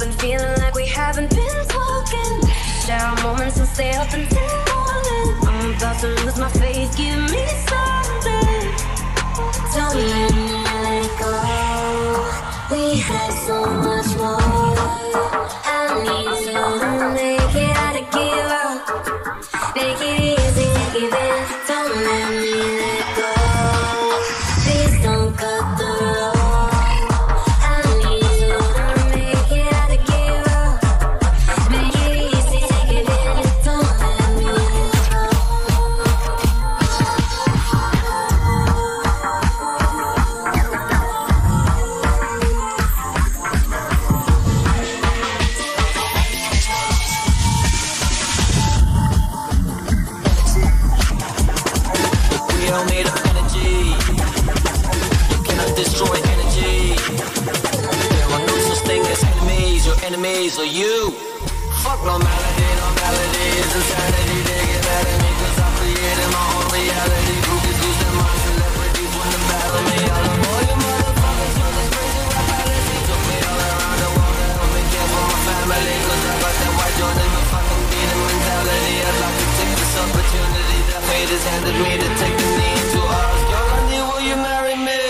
been feeling like we haven't been talking. There are moments I stay up until morning. I'm about to lose my faith, give me something. Tell me when to let go. We had so much more. I need to make it out to give up. Make it easy to give in. Don't let me let go. Please don't cut the road. So you fuck no melodies, insanity, they get mad at me 'cause I'm creating my own reality. Groupies losing my celebrities when they battle me. I love all you motherfuckers for this crazy rap fantasy. Took me all around the world to help me care for my family, 'cause I got that white Jordan, my fucking beating mentality. I'd like to take this opportunity that fate has handed me to take the knee into ours. Yolandi, will you marry me?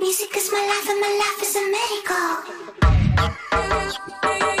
Music is my life and my life is a miracle.